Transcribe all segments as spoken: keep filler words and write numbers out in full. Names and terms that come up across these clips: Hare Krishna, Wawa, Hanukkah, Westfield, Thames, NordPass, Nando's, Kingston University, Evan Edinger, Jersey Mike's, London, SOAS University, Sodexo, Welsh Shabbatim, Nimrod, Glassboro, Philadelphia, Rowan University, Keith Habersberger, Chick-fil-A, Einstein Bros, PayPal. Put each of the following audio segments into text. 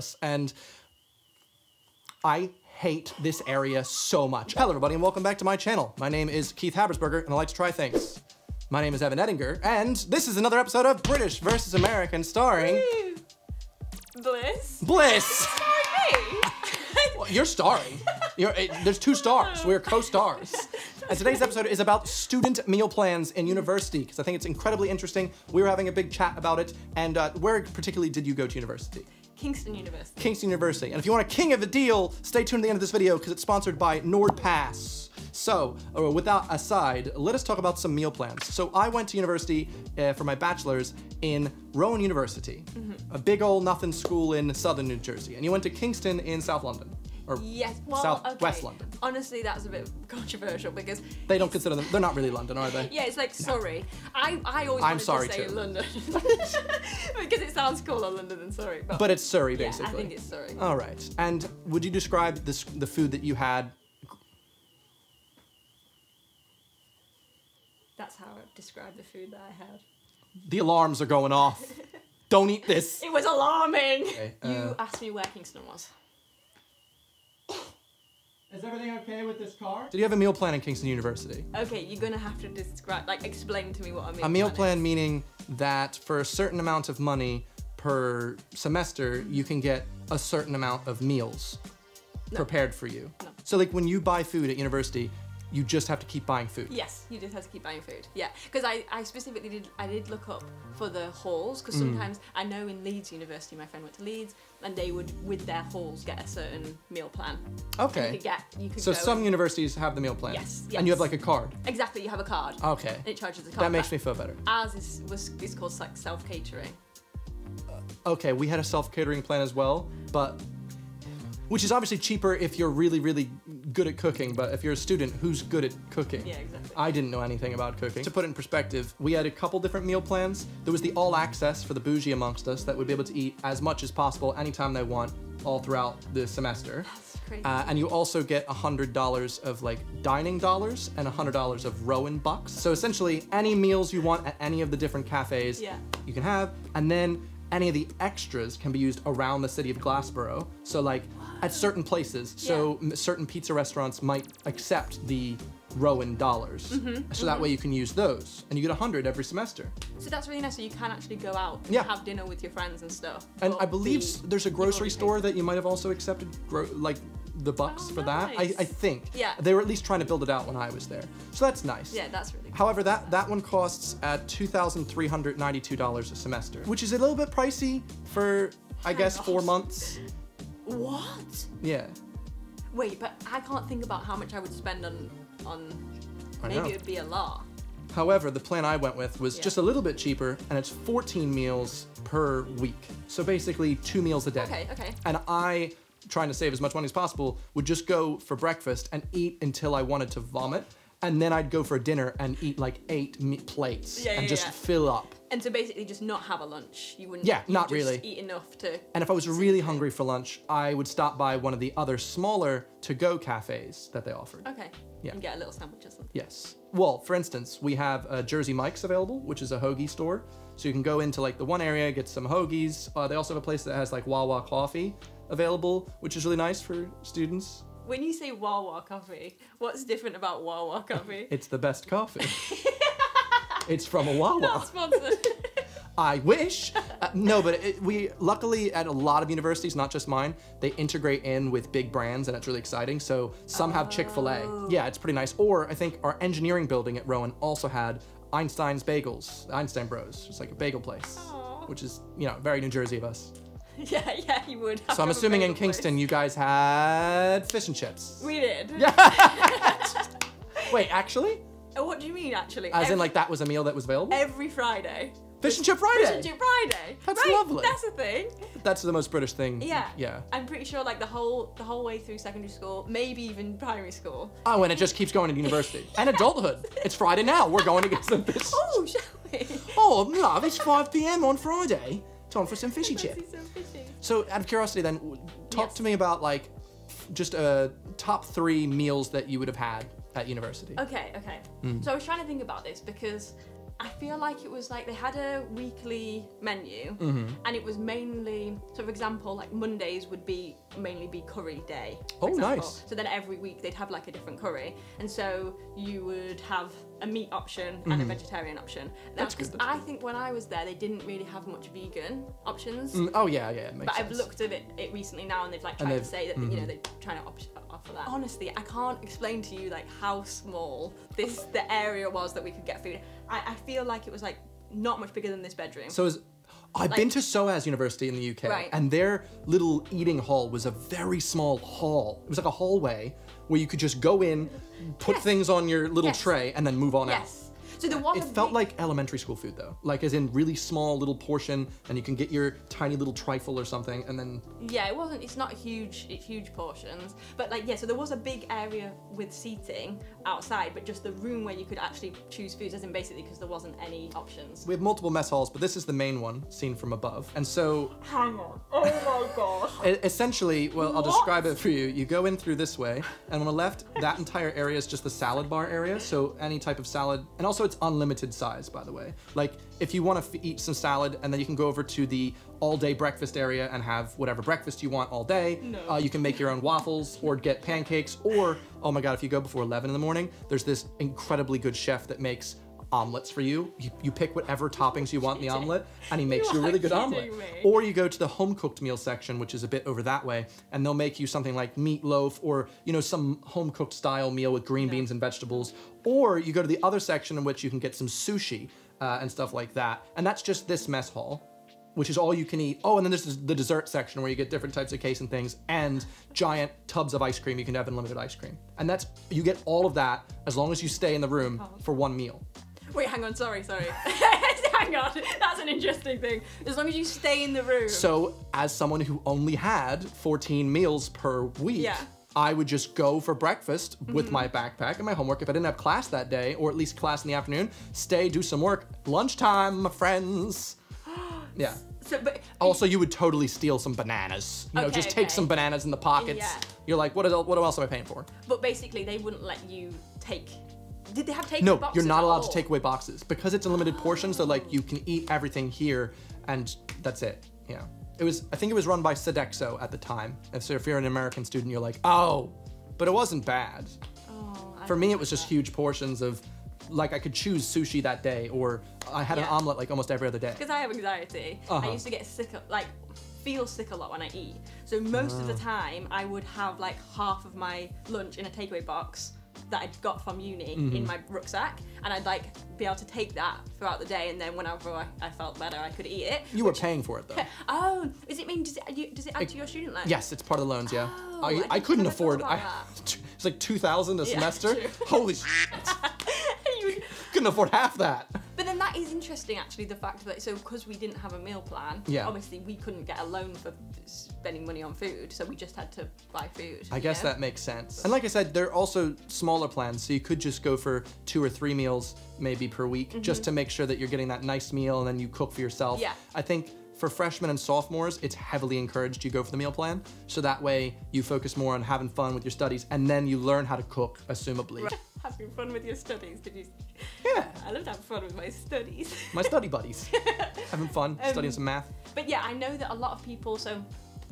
service. And I hate this area so much. Hello everybody and welcome back to my channel. My name is Keith Habersberger and I like to try things. My name is Evan Edinger and this is another episode of British versus American starring... Woo. Bliss? Bliss! Well, you're starring. You're, it, there's two stars. We're co-stars. And today's episode is about student meal plans in university, because I think it's incredibly interesting. We were having a big chat about it, and uh, where particularly did you go to university? Kingston University. Kingston University. And if you want a king of a deal, stay tuned to the end of this video, because it's sponsored by NordPass. So, uh, without aside, let us talk about some meal plans. So I went to university uh, for my bachelor's in Rowan University, mm-hmm. a big old nothing school in southern New Jersey. And you went to Kingston in South London. Or yes, well, Southwest okay. London. Honestly, that's a bit controversial because they don't consider them. They're not really London, are they? Yeah, it's like no. Sorry. I I always I'm wanted sorry to say too. London because it sounds cooler London than Surrey. But, but it's Surrey basically. Yeah, I think it's Surrey. All right. And would you describe this the food that you had? That's how I described the food that I had. The alarms are going off. Don't eat this. It was alarming. Okay, uh, you asked me where Kingston was. Is everything okay with this car? Did you have a meal plan in Kingston University? Okay, you're gonna have to describe, like explain to me what a meal plan is. A meal plan meaning that for a certain amount of money per semester, you can get a certain amount of meals no. prepared for you. No. So like when you buy food at university, you just have to keep buying food. Yes, you just have to keep buying food. Yeah, because I, I specifically did I did look up for the halls because sometimes mm. I know in Leeds University, my friend went to Leeds, and they would with their halls get a certain meal plan. Okay. And you could get you could. So go some universities have the meal plan. Yes, yes. And you have like a card. Exactly, you have a card. Okay. And it charges the card. That makes back. me feel better. Ours is was is called like self catering. Uh, okay, we had a self catering plan as well, but. Which is obviously cheaper if you're really, really good at cooking, but if you're a student, who's good at cooking? Yeah, exactly. I didn't know anything about cooking. To put it in perspective, we had a couple different meal plans. There was the all access for the bougie amongst us that would be able to eat as much as possible anytime they want all throughout the semester. That's crazy. Uh, and you also get one hundred dollars of like dining dollars and one hundred dollars of Rowan bucks. So essentially any meals you want at any of the different cafes yeah. you can have, and then any of the extras can be used around the city of Glassboro. So like what? At certain places, yeah. so m certain pizza restaurants might accept the Rowan dollars. Mm-hmm, so mm-hmm. that way you can use those and you get a hundred every semester. So that's really nice. So you can actually go out and yeah. have dinner with your friends and stuff. And I believe the, there's a grocery store that you might have also accepted gro like the bucks oh, for nice. that, I, I think. Yeah. They were at least trying to build it out when I was there. So that's nice. Yeah, that's really cool. However, that, that one costs at two thousand three hundred ninety-two dollars a semester, which is a little bit pricey for, I oh guess, gosh. four months. What? Yeah. Wait, but I can't think about how much I would spend on, on maybe it would be a lot. However, the plan I went with was yeah. just a little bit cheaper and it's fourteen meals per week. So basically two meals a day. Okay, okay. And I, trying to save as much money as possible, would just go for breakfast and eat until I wanted to vomit. And then I'd go for dinner and eat like eight meat plates yeah, and yeah, just yeah. fill up. And so basically just not have a lunch. You wouldn't yeah, not really. just eat enough to... And if I was really hungry for lunch, I would stop by one of the other smaller to-go cafes that they offered. Okay, yeah. and get a little sandwich or something. Yes. Well, for instance, we have uh, Jersey Mike's available, which is a hoagie store. So you can go into like the one area, get some hoagies. Uh, they also have a place that has like Wawa coffee available, which is really nice for students. When you say Wawa coffee, what's different about Wawa coffee? It's the best coffee. It's from a Wawa. Not sponsored. I wish. Uh, no, but it, we luckily at a lot of universities, not just mine, they integrate in with big brands and it's really exciting. So some oh. have Chick-fil-A. Yeah, it's pretty nice. Or I think our engineering building at Rowan also had Einstein's Bagels, Einstein Bros. It's like a bagel place, Aww. which is, you know, very New Jersey of us. Yeah, yeah, you would. Have so I'm assuming in Kingston place. you guys had fish and chips. We did. Yeah. Wait, actually? What do you mean, actually? As every, in, like, that was a meal that was available? Every Friday. Fish and chip Friday. Fish and chip Friday. That's right? lovely. That's a thing. That's the most British thing. Yeah. Yeah. I'm pretty sure, like, the whole the whole way through secondary school, maybe even primary school. Oh, and it just keeps going to university yes. and adulthood. It's Friday now. We're going to get some fish. Oh, shall we? Oh, love, it's five p m on Friday. Time for some fishy chip. So out of curiosity then, talk yes. to me about like just uh, top three meals that you would have had at university. Okay, okay. Mm. So I was trying to think about this because I feel like it was like they had a weekly menu, mm-hmm. and it was mainly, so for example, like Mondays would be mainly be curry day. Oh, example. Nice. So then every week they'd have like a different curry. And so you would have a meat option and mm-hmm. a vegetarian option. That's good, that's I good. think when I was there, they didn't really have much vegan options. Mm, oh yeah, yeah, it makes But sense. I've looked at it, it recently now and they've like tried they've, to say that, mm-hmm. you know, they're trying to offer that. Honestly, I can't explain to you like how small this the area was that we could get food. I, I feel like it was like not much bigger than this bedroom. So is, I've like, been to SOAS University in the U K, right. and their little eating hall was a very small hall. It was like a hallway where you could just go in, put yes. things on your little yes. tray, and then move on yes. out. So there was it felt big... like elementary school food though, like as in really small little portion, and you can get your tiny little trifle or something, and then yeah, it wasn't. It's not huge. It's huge portions, but like yeah. So there was a big area with seating outside, but just the room where you could actually choose foods, as in basically because there wasn't any options. We have multiple mess halls, but this is the main one seen from above, and so hang on. Oh my gosh. Essentially, well, what? I'll describe it for you. You go in through this way, and on the left, that entire area is just the salad bar area. So any type of salad, and also. It's unlimited size, by the way. Like, if you want to eat some salad, and then you can go over to the all-day breakfast area and have whatever breakfast you want all day. No. Uh, you can make your own waffles or get pancakes, or oh my god, if you go before eleven in the morning, there's this incredibly good chef that makes omelets for you. You, you pick whatever toppings you want in the omelet, and he makes you, you a really good omelet. Me. Or you go to the home-cooked meal section, which is a bit over that way, and they'll make you something like meatloaf or, you know, some home-cooked style meal with green no. beans and vegetables. Or you go to the other section in which you can get some sushi uh, and stuff like that. And that's just this mess hall, which is all you can eat. Oh, and then this is the dessert section where you get different types of cakes and things and giant tubs of ice cream. You can have unlimited ice cream. And that's, you get all of that as long as you stay in the room for one meal. Wait, hang on, sorry, sorry. Hang on, that's an interesting thing. As long as you stay in the room. So as someone who only had fourteen meals per week, yeah. I would just go for breakfast with mm-hmm. my backpack and my homework if I didn't have class that day, or at least class in the afternoon, stay, do some work, lunchtime, my friends. Yeah. So, but, also, you would totally steal some bananas. You okay, know, just take okay. some bananas in the pockets. Yeah. You're like, what, is, what else am I paying for? But basically, they wouldn't let you take... Did they have takeaway no, boxes? No, you're not allowed all? to take away boxes. Because it's a limited oh. portion, so like you can eat everything here and that's it. Yeah. It was I think it was run by Sodexo at the time. And so if you're an American student, you're like, oh, but it wasn't bad. Oh, I For me it was just that. huge portions of like I could choose sushi that day, or I had yeah. an omelet like almost every other day. Because I have anxiety. Uh-huh. I used to get sick of like feel sick a lot when I eat. So most uh. of the time I would have like half of my lunch in a takeaway box that I'd got from uni mm-hmm. in my rucksack, and I'd like be able to take that throughout the day, and then whenever I, I felt better, I could eat it. You were paying for it though. Oh, does it mean, does it, does it add it, to your student loan? Yes, it's part of the loans, yeah. Oh, I, I, I couldn't afford, I, it's like two thousand a yeah, semester. Holy shit. You couldn't afford half that. But then that is interesting actually, the fact that, so because we didn't have a meal plan, yeah. obviously we couldn't get a loan for spending money on food, so we just had to buy food. I guess know? that makes sense. And like I said, there are also smaller plans, so you could just go for two or three meals maybe per week, mm-hmm. just to make sure that you're getting that nice meal and then you cook for yourself. Yeah. I think for freshmen and sophomores, it's heavily encouraged you go for the meal plan, so that way you focus more on having fun with your studies, and then you learn how to cook, assumably. Right. Having fun with your studies, did you? Yeah. I love to have fun with my studies. My study buddies. Having fun, um, studying some math. But yeah, I know that a lot of people, so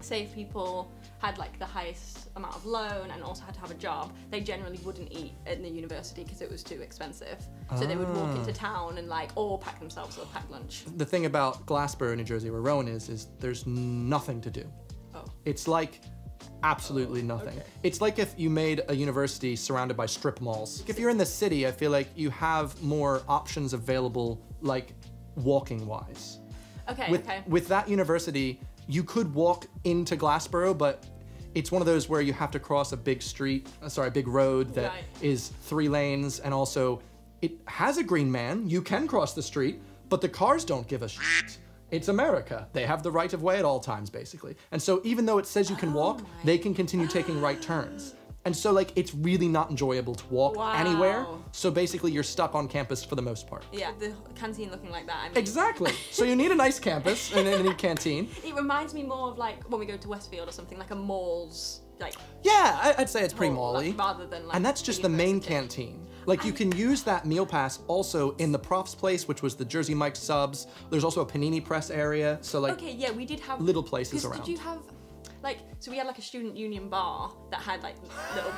say if people had like the highest amount of loan and also had to have a job, they generally wouldn't eat in the university because it was too expensive. Ah. So they would walk into town and like, or pack themselves or pack lunch. The thing about Glassboro, New Jersey, where Rowan is, is there's nothing to do. Oh. It's like, absolutely nothing. Okay. It's like if you made a university surrounded by strip malls. If you're in the city, I feel like you have more options available, like walking wise. Okay, with, okay. With that university, you could walk into Glassboro, but it's one of those where you have to cross a big street, uh, sorry, a big road that right. is three lanes, and also it has a green man. You can cross the street, but the cars don't give a shit. It's America. They have the right of way at all times, basically. And so even though it says you can oh walk, they can continue taking right turns. And so like, it's really not enjoyable to walk wow. anywhere. So basically you're stuck on campus for the most part. Yeah, the canteen looking like that. I mean. Exactly. So you need a nice campus and a neat canteen. It reminds me more of like when we go to Westfield or something, like a mall's like. Yeah, I'd say it's pretty mall-y. Like, rather than like. And that's just the main canteen. Like you can use that meal pass also in the prof's place, which was the Jersey Mike's subs. There's also a panini press area. So like, okay, yeah, we did have little places around. Did you have like, so we had like a student union bar that had like little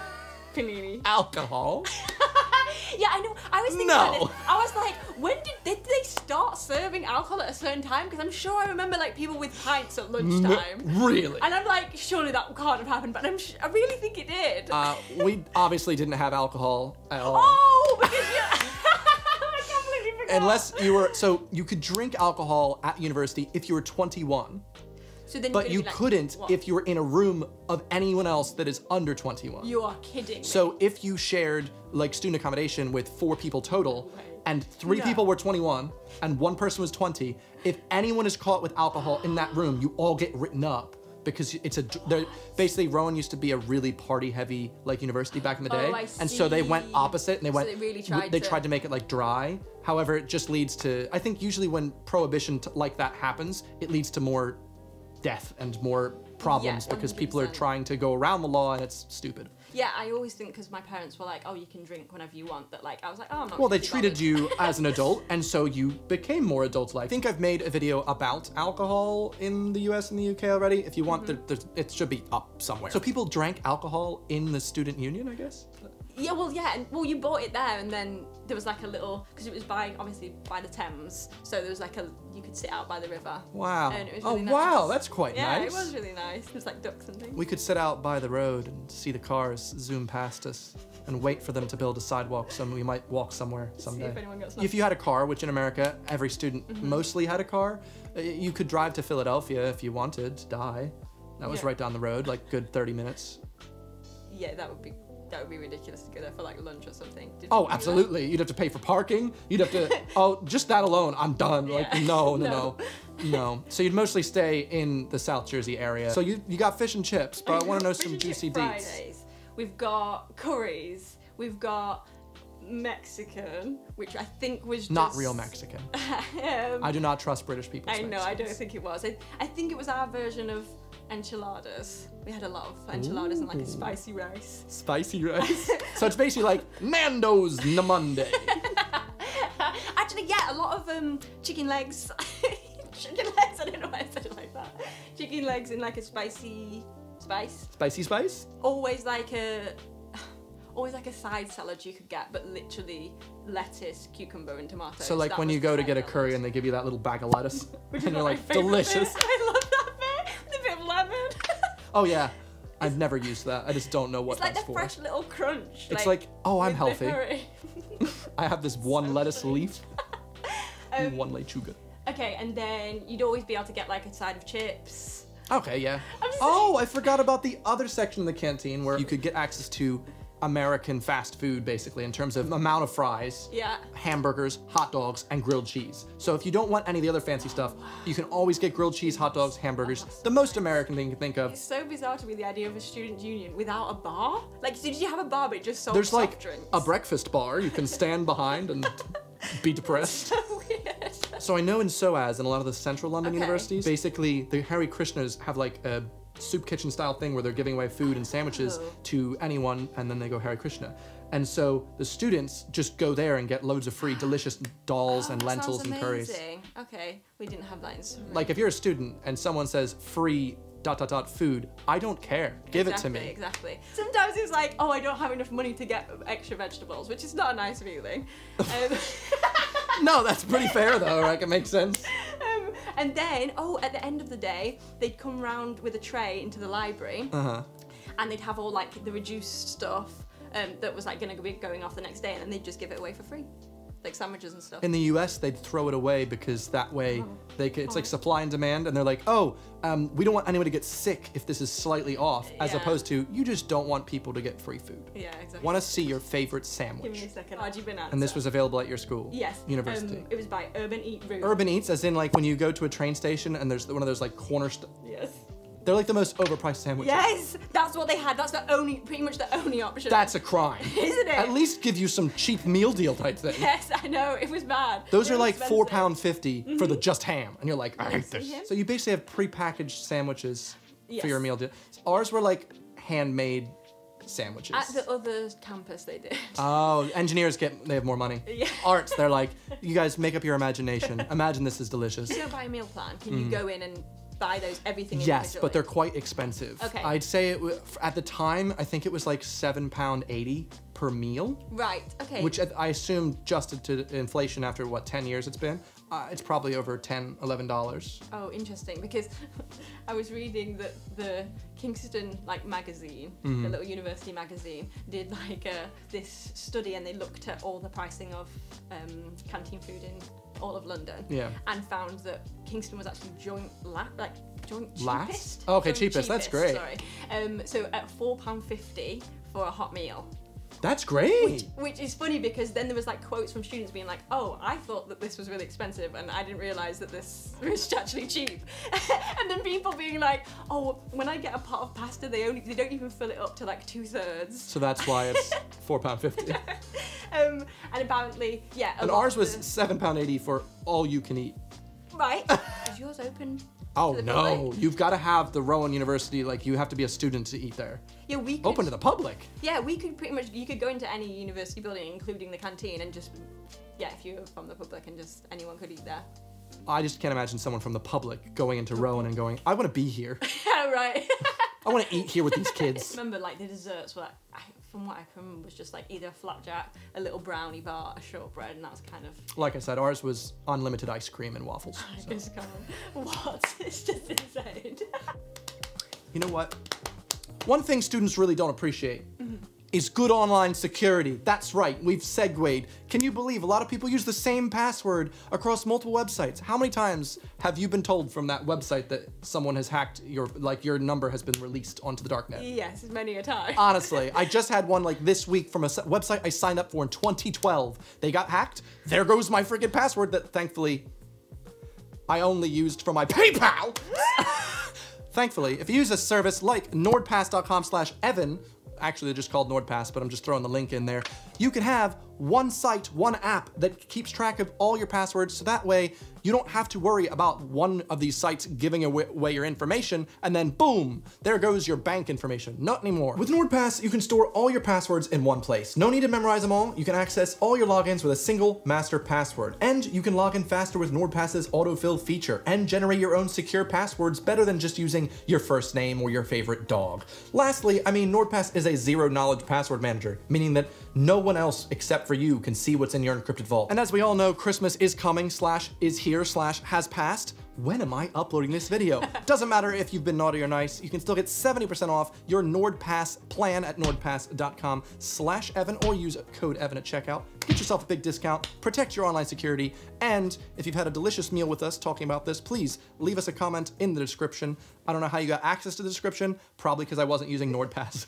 panini. Alcohol? Yeah, I know. I was thinking no. about this. I was like, when did they, did they start serving alcohol at a certain time? Because I'm sure I remember like people with pints at lunchtime. No, really? And I'm like, surely that can't have happened, but I'm sh I really think it did. Uh, we obviously didn't have alcohol at all. Oh, because you I completely forgot. Unless you were, so you could drink alcohol at university if you were twenty-one. So then but you like, couldn't what? if you were in a room of anyone else that is under twenty-one. You are kidding me. So if you shared like student accommodation with four people total, right. and three no. people were twenty-one and one person was twenty, if anyone is caught with alcohol in that room, you all get written up because it's a, basically Rowan used to be a really party heavy like university back in the day. Oh, I see. And so they went opposite and they went, so they, really tried, they to... tried to make it like dry. However, it just leads to, I think usually when prohibition t like that happens, it leads to more death and more problems yeah, because people are trying to go around the law and it's stupid. Yeah, I always think because my parents were like, oh, you can drink whenever you want, that like, I was like, oh, I'm not Well, they treated you as an adult and so you became more adult-like. I think I've made a video about alcohol in the U S and the U K already. If you want, mm-hmm. there, it should be up somewhere. So people drank alcohol in the student union, I guess? Yeah, well, yeah, and, well, you bought it there and then there was like a little, because it was by, obviously, by the Thames, so there was like a, you could sit out by the river. Wow. And it was really oh, nice. Wow, that's quite yeah, nice. Yeah, it was really nice. It was like ducks and things. We could sit out by the road and see the cars zoom past us and wait for them to build a sidewalk so we might walk somewhere someday. See if anyone gets lost. If you had a car, which in America, every student mm-hmm. mostly had a car, you could drive to Philadelphia if you wanted to die. That was yeah. right down the road, like good thirty minutes. Yeah, that would be... That would be ridiculous to go there for like lunch or something. Did oh, absolutely. That? You'd have to pay for parking. You'd have to, oh, just that alone, I'm done. Yeah. Like, no, no, no, no. So you'd mostly stay in the South Jersey area. So you, you got fish and chips, but I, I want to know some juicy deets. We've got curries. We've got Mexican, which I think was just... Not real Mexican. um, I do not trust British people. I know, Mexicans. I don't think it was. I, I think it was our version of enchiladas. We had a lot of enchiladas Ooh. and like a spicy rice. Spicy rice. So it's basically like Nando's na Monday. Actually, yeah, a lot of um, chicken legs. Chicken legs, I don't know why I said it like that. Chicken legs in like a spicy spice. Spicy spice? Always like a, always like a side salad you could get, but literally lettuce, cucumber and tomatoes. So like so when you go to get a curry and they give you that little bag of lettuce. Which and you're like, delicious. I love that. Oh yeah, I've never used that. I just don't know what it's like. That's the fresh for. little crunch. It's like, like oh, I'm healthy. I have this one so lettuce strange. leaf um, and one lechuga. Okay, and then you'd always be able to get like a side of chips. Okay, yeah. Oh, I forgot about the other section of the canteen where you could get access to American fast food, basically, in terms of amount of fries, yeah. hamburgers, hot dogs, and grilled cheese. So if you don't want any of the other fancy stuff, you can always get grilled cheese, hot dogs, hamburgers, the most American thing you can think of. It's so bizarre to me, the idea of a student union without a bar. Like, so did you have a bar, but it just sold There's soft like drinks? A breakfast bar you can stand behind and be depressed. So weird. So I know in SOAS and a lot of the central London okay. universities, basically the Hare Krishnas have like a soup kitchen style thing where they're giving away food and sandwiches oh. to anyone and then they go Hare Krishna. And so the students just go there and get loads of free delicious dolls oh, and lentils and curries. Okay, we didn't have that in summer. Like if you're a student and someone says free dot dot dot food, I don't care. Give exactly, it to me. Exactly. Sometimes it's like, oh, I don't have enough money to get extra vegetables, which is not a nice feeling. Um, no, that's pretty fair though, like it makes sense. And then, oh, at the end of the day, they'd come round with a tray into the library uh-huh. and they'd have all like the reduced stuff um, that was like gonna be going off the next day and then they'd just give it away for free. Like sandwiches and stuff. In the U S, they'd throw it away because that way oh. they could, it's oh. like supply and demand and they're like, oh, um, we don't want anyone to get sick if this is slightly off, as yeah. opposed to you just don't want people to get free food. Yeah, exactly. Want to see your favorite sandwich. Give me a second. R G Bonanza. And this was available at your school? Yes. University. Um, it was by Urban Eats. Urban Eats, as in like when you go to a train station and there's one of those like corner st- Yes. They're like the most overpriced sandwiches. Yes, that's what they had. That's the only, pretty much the only option. That's a crime. Isn't it? At least give you some cheap meal deal type thing. Yes, I know, it was bad. Those They're are like four pound fifty mm-hmm. for the just ham. And you're like, I hate this. Him? So you basically have prepackaged sandwiches yes. for your meal deal. Ours were like handmade sandwiches. At the other campus they did. Oh, engineers get, they have more money. Yeah. Arts, they're like, you guys make up your imagination. Imagine this is delicious. If you go buy a meal plan, can mm. you go in and buy those, everything individually? Yes, but they're quite expensive. Okay. I'd say it was, at the time, I think it was like seven pound eighty per meal. Right, okay. Which I assume adjusted to inflation after what, ten years it's been. Uh, it's probably over ten, eleven dollars. Oh, interesting, because I was reading that the Kingston like magazine, mm-hmm. the little university magazine, did like uh, this study, and they looked at all the pricing of um, canteen food in all of London, yeah, and found that Kingston was actually joint la like joint Last? cheapest. Oh, okay, joint cheapest. cheapest. That's great. Sorry. Um, so at four pound fifty for a hot meal. That's great. Which, which is funny because then there was like quotes from students being like, oh, I thought that this was really expensive and I didn't realize that this was actually cheap. And then people being like, oh, when I get a pot of pasta, they only they don't even fill it up to like two thirds. So that's why it's four pound fifty. Um, and apparently, yeah. And ours was the... seven pound eighty for all you can eat. Right. Is yours open? Oh no, public? You've got to have the Rowan University, like you have to be a student to eat there. Yeah, we could, open to the public. Yeah, we could pretty much, you could go into any university building, including the canteen, and just, yeah, if you're from the public, and just anyone could eat there. I just can't imagine someone from the public going into Rowan and going, I want to be here. Yeah, right. I want to eat here with these kids. I remember like the desserts were, like, from what I can remember, was just like either a flapjack, a little brownie bar, a shortbread, and that was kind of... Like I said, ours was unlimited ice cream and waffles. So. It's gone. What? It's just insane. You know what? One thing students really don't appreciate mm-hmm. is good online security. That's right, we've segued. Can you believe a lot of people use the same password across multiple websites? How many times have you been told from that website that someone has hacked your, like your number has been released onto the darknet? Yes, many a time. Honestly, I just had one like this week from a website I signed up for in twenty twelve. They got hacked. There goes my freaking password that thankfully I only used for my PayPal. Thankfully, if you use a service like nord pass dot com slash evan, actually they're just called NordPass, but I'm just throwing the link in there. You can have one site, one app that keeps track of all your passwords, so that way you don't have to worry about one of these sites giving away your information, and then boom, there goes your bank information. Not anymore. With NordPass, you can store all your passwords in one place. No need to memorize them all. You can access all your logins with a single master password, and you can log in faster with NordPass's autofill feature and generate your own secure passwords better than just using your first name or your favorite dog. Lastly, I mean, NordPass is a zero-knowledge password manager, meaning that no one else except for you can see what's in your encrypted vault. And as we all know, Christmas is coming slash is here slash has passed. When am I uploading this video? Doesn't matter if you've been naughty or nice, you can still get seventy percent off your NordPass plan at nord pass dot com slash evan, or use code Evan at checkout. Get yourself a big discount, protect your online security, and if you've had a delicious meal with us talking about this, please leave us a comment in the description. I don't know how you got access to the description, probably because I wasn't using NordPass.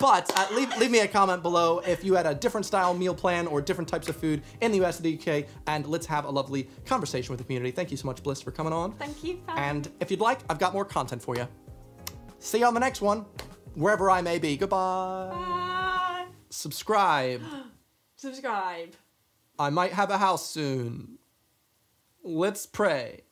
But uh, leave, leave me a comment below if you had a different style meal plan or different types of food in the U S and the U K, and let's have a lovely conversation with the community. Thank you so much, Bliss, for coming on. Thank you, Pat. And if you'd like, I've got more content for you. See you on the next one, wherever I may be. Goodbye. Bye. Subscribe. Subscribe. I might have a house soon. Let's pray.